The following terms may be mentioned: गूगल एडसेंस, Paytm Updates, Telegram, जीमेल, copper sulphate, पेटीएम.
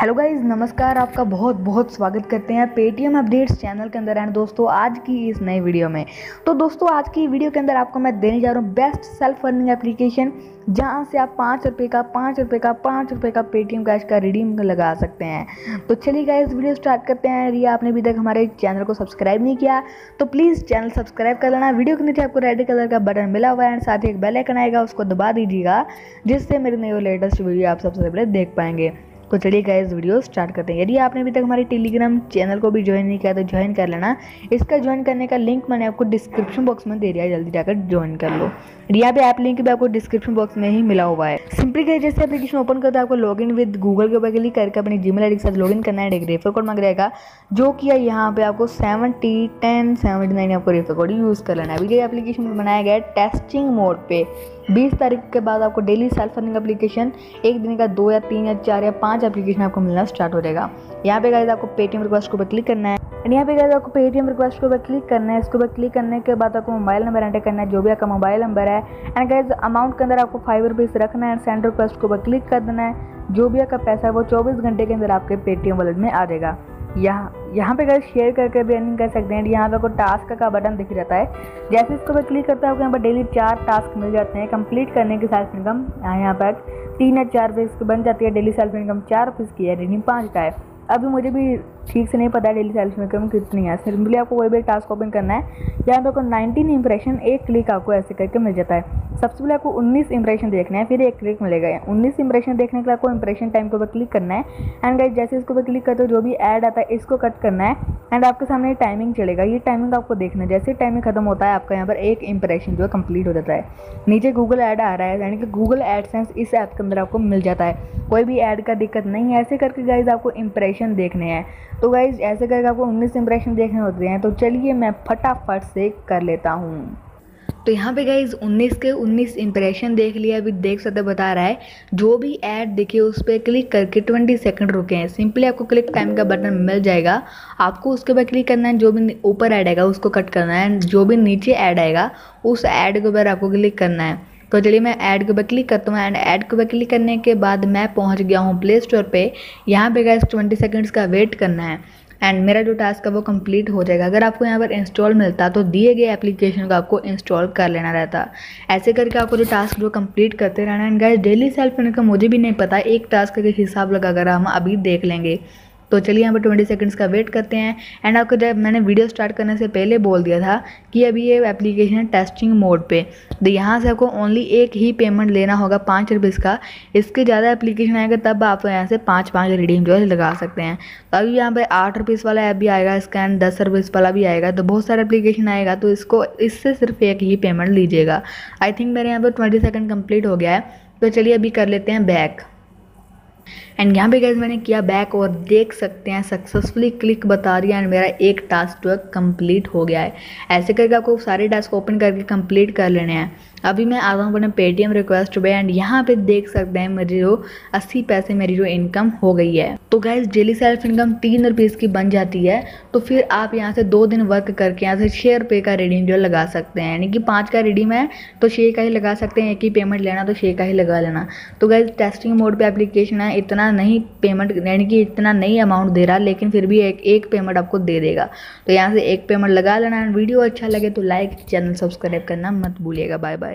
Hello guys, नमस्कार। आपका बहुत बहुत स्वागत करते हैं पेटीएम अपडेट्स चैनल के अंदर। एंड दोस्तों, आज की इस नई वीडियो में आज की वीडियो के अंदर आपको मैं देने जा रहा हूँ बेस्ट सेल्फ अर्निंग एप्लीकेशन, जहाँ से आप ₹5 पेटीएम कैश का रिडीम लगा सकते हैं। तो चलिए गाइज़, वीडियो स्टार्ट करते हैं। यदि आपने अभी तक हमारे चैनल को सब्सक्राइब नहीं किया तो प्लीज़ चैनल सब्सक्राइब कर लेना। वीडियो के नीचे आपको रेड कलर का बटन मिला हुआ है एंड साथ ही एक बेल आइकन आएगा, उसको दबा दीजिएगा, जिससे मेरे नए लेटेस्ट वीडियो आप सबसे पहले देख पाएंगे। तो चलिए गाइस, वीडियो स्टार्ट करते हैं। यदि आपने अभी तक हमारे टेलीग्राम चैनल को भी ज्वाइन नहीं किया तो ज्वाइन कर लेना। इसका ज्वाइन करने का लिंक मैंने आपको डिस्क्रिप्शन बॉक्स में दे दिया है, जल्दी जाकर ज्वाइन कर लो। यहाँ पे ऐप लिंक भी आपको डिस्क्रिप्शन बॉक्स में ही मिला हुआ है। सिंपली गाइस, जैसे एप्लीकेशन ओपन करते हैं, आपको लॉगिन विद गूगल के ऊपर क्लिक करके अपनी जीमेल आईडी के साथ लॉगिन करना है। एक रेफर कोड मांग रहेगा, जो कि यहाँ पे आपको 701079 आपको रेफर कोड यूज़ कर लेना है। अभी ये एप्लीकेशन बनाया गया है टेस्टिंग मोड पे। 20 तारीख के बाद आपको डेली सेल्फ अर्निंग एप्लीकेशन, एक दिन का 2 या 3 या 4 या 5 एप्लीकेशन आपको मिलना स्टार्ट हो जाएगा। यहाँ पे गाइस आपको पेटीएम रिक्वेस्ट के ऊपर क्लिक करना है। इसके ऊपर क्लिक करने के बाद आपको मोबाइल नंबर एंटर करना है, जो भी आपका मोबाइल नंबर है। एंड गाइस अमाउंट के अंदर आपको ₹5 रखना है एंड सेंड रिक्वेस्ट के ऊपर क्लिक कर देना है। जो भी आपका पैसा है वो 24 घंटे के अंदर आपके पेटीएम वॉलेट में आ जाएगा। यहाँ पे गाइस शेयर करके भी अर्निंग कर सकते हैं। यहाँ पे आपको टास्क का बटन दिख जाता है, जैसे इसको पे क्लिक करता है आपको यहाँ पर डेली 4 टास्क मिल जाते हैं। कंप्लीट करने के साथ इनकम यहाँ पर 3 या 4 रुपये इसकी बन जाती है। डेली सेल्फ इनकम ₹4 की है, रिडीम ₹5 का है। अभी मुझे भी ठीक से नहीं पता है डेली सेल्फ इनकम कितनी है। सिंपली आपको कोई भी टास्क ओपन करना है। यहाँ पर आपको 19 इंप्रेशन 1 क्लिक आपको ऐसे करके मिल जाता है। सबसे पहले आपको 19 इंप्रेशन देखना है, फिर 1 क्लिक मिलेगा। 19 इंप्रेशन देखने के लिए आपको इंप्रेशन टाइम के ऊपर क्लिक करना है। एंड गाइस, जैसे इसके ऊपर क्लिक करते हो जो भी ऐड आता है इसको कट करना है। एंड आपके सामने टाइमिंग चलेगा, ये टाइमिंग आपको देखना है। जैसे टाइमिंग खत्म होता है आपका यहाँ पर 1 इंप्रेशन जो है कंप्लीट हो जाता है। नीचे गूगल ऐड आ रहा है, यानी कि गूगल एडसेंस इस ऐप के अंदर आपको मिल जाता है। कोई भी ऐड का दिक्कत नहीं है। ऐसे करके गाइस आपको इंप्रेशन देखने हैं। तो गाइस ऐसे करके आपको 19 इंप्रेशन देखने होते हैं। तो चलिए मैं फटाफट से कर लेता हूँ। तो यहाँ पे गाइज 19 के 19 इंप्रेशन देख लिया। अभी देख सकते बता रहा है जो भी ऐड दिखे उस पर क्लिक करके 20 सेकंड रुके हैं। सिंपली आपको क्लिक टाइम का बटन मिल जाएगा, आपको उसके ऊपर क्लिक करना है। जो भी ऊपर ऐड आएगा उसको कट करना है एंड जो भी नीचे ऐड आएगा उस ऐड के ऊपर आपको क्लिक करना है। तो चलिए मैं ऐड के ऊपर क्लिक करता हूँ एंड ऐड के ऊपर क्लिक करने के बाद मैं पहुँच गया हूँ प्ले स्टोर पे। यहाँ पे गाइस 20 सेकंड्स का वेट करना है एंड मेरा जो टास्क है वो कंप्लीट हो जाएगा। अगर आपको यहाँ पर इंस्टॉल मिलता तो दिए गए एप्लीकेशन को आपको इंस्टॉल कर लेना रहता। ऐसे करके आपको जो टास्क जो कंप्लीट करते रहना है। And guys daily self income मुझे भी नहीं पता, एक टास्क के हिसाब लगाकर हम अभी देख लेंगे। तो चलिए यहाँ पर 20 सेकंड्स का वेट करते हैं। एंड आपको जब मैंने वीडियो स्टार्ट करने से पहले बोल दिया था कि अभी ये एप्लीकेशन टेस्टिंग मोड पे। तो यहाँ से आपको ओनली 1 ही पेमेंट लेना होगा ₹5 का। इसके ज़्यादा एप्लीकेशन आएगा तब आप यहाँ से 5-5 रिडीम जो है लगा सकते हैं। तो अभी यहाँ पर ₹8 वाला ऐप भी आएगा इसका एंड ₹10 वाला भी आएगा। तो बहुत सारा एप्लीकेशन आएगा, तो इसको इससे सिर्फ 1 ही पेमेंट लीजिएगा। आई थिंक मेरे यहाँ पर 20 सेकेंड कम्प्लीट हो गया है। तो चलिए अभी कर लेते हैं बैक। एंड यहाँ पे गाइस मैंने किया बैक और देख सकते हैं सक्सेसफुली क्लिक बता रही है एंड मेरा 1 टास्क जो है कंप्लीट हो गया है। ऐसे करके आपको सारे टास्क ओपन करके कंप्लीट कर लेने हैं। अभी मैं आ रहा हूँ अपने पेटीएम रिक्वेस्ट पे एंड यहाँ पे देख सकते हैं मेरी जो 80 पैसे मेरी जो इनकम हो गई है। तो गाइस डेली सेल्फ इनकम ₹3 की बन जाती है। तो फिर आप यहाँ से 2 दिन वर्क करके यहाँ से ₹6 का रिडीम जो लगा सकते हैं। यानी कि 5 का रिडीम है तो 6 का ही लगा सकते हैं। 1 ही पेमेंट लेना तो 6 का ही लगा लेना। तो गाइस टेस्टिंग मोड पे एप्लीकेशन है, इतना नहीं पेमेंट यानी कि इतना नहीं अमाउंट दे रहा, लेकिन फिर भी एक पेमेंट आपको दे देगा। तो यहाँ से 1 पेमेंट लगा लेना। वीडियो अच्छा लगे तो लाइक, चैनल सब्सक्राइब करना मत भूलिएगा। Bye bye.